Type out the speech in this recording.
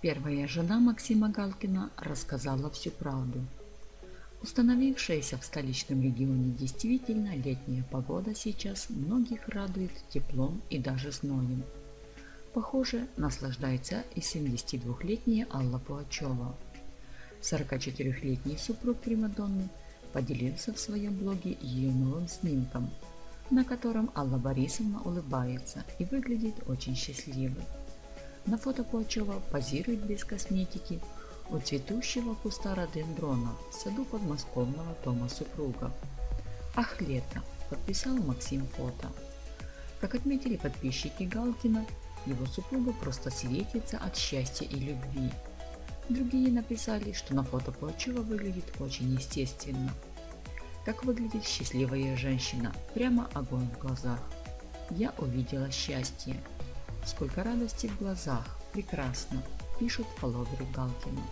Первая жена Максима Галкина рассказала всю правду. Установившаяся в столичном регионе действительно летняя погода сейчас многих радует теплом и даже зноем. Похоже, наслаждается и 72-летняя Алла Пугачёва. 44-летний супруг примадонны поделился в своем блоге ее новым снимком, на котором Алла Борисовна улыбается и выглядит очень счастливой. На фото Пугачёва позирует без косметики у цветущего куста родендрона в саду подмосковного дома супругов. «Ах, лето!» – подписал Максим фото. Как отметили подписчики Галкина, его супруга просто светится от счастья и любви. Другие написали, что на фото Пугачёва выглядит очень естественно. Как выглядит счастливая женщина, прямо огонь в глазах. «Я увидела счастье. Сколько радости в глазах, прекрасно», пишут фолловеры Галкина.